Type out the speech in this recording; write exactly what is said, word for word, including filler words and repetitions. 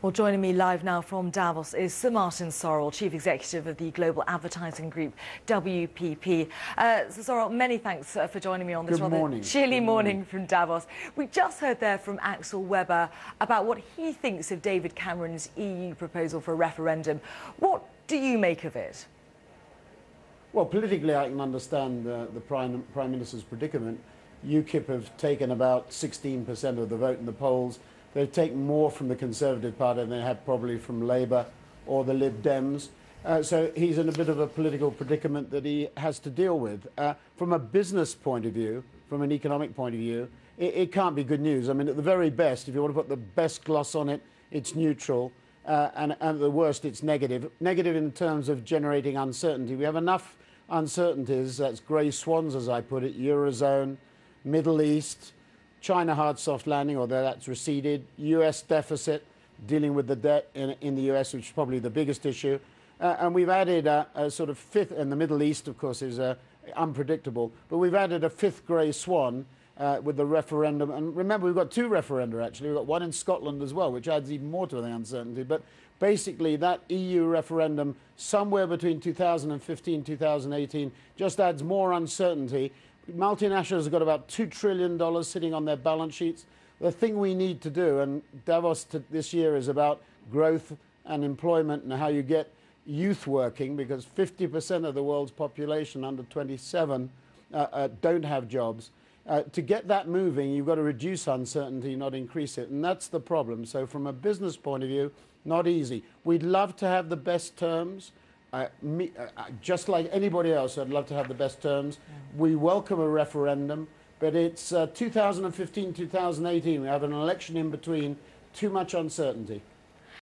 Well, joining me live now from Davos is Sir Martin Sorrell, Chief Executive of the global advertising group W P P. Uh, Sir Sorrell, many thanks uh, for joining me on this Good rather morning. chilly morning, morning from Davos. We just heard there from Axel Weber about what he thinks of David Cameron's E U proposal for a referendum. What do you make of it? Well, politically, I can understand uh, the Prime, Prime Minister's predicament. U KIP have taken about sixteen percent of the vote in the polls. They've taken more from the Conservative Party than they have probably from Labour or the Lib Dems. Uh, so he's in a bit of a political predicament that he has to deal with. Uh, from a business point of view, from an economic point of view, it, it can't be good news. I mean, at the very best, if you want to put the best gloss on it, it's neutral. Uh, and, and at the worst, it's negative. Negative in terms of generating uncertainty. We have enough uncertainties, that's grey swans, as I put it, Eurozone, Middle East, China hard soft landing, although that's receded, U S deficit, dealing with the debt in, in the U S, which is probably the biggest issue. Uh, and we've added a, a sort of fifth, and the Middle East, of course, is uh, unpredictable, but we've added a fifth grey swan uh, with the referendum. And remember, we've got two referenda, actually. We've got one in Scotland as well, which adds even more to the uncertainty. But basically, that E U referendum, somewhere between two thousand fifteen and two thousand eighteen, just adds more uncertainty. Multinationals have got about two trillion dollars sitting on their balance sheets. The thing we need to do, and Davos to this year is about growth and employment and how you get youth working, because fifty percent of the world's population under twenty-seven uh, uh, don't have jobs. Uh, to get that moving, you've got to reduce uncertainty, not increase it, and that's the problem. So from a business point of view, not easy. We'd love to have the best terms. Uh, me, uh, just like anybody else, I'd love to have the best terms. We welcome a referendum, but it's uh, two thousand fifteen, two thousand eighteen. We have an election in between. Too much uncertainty.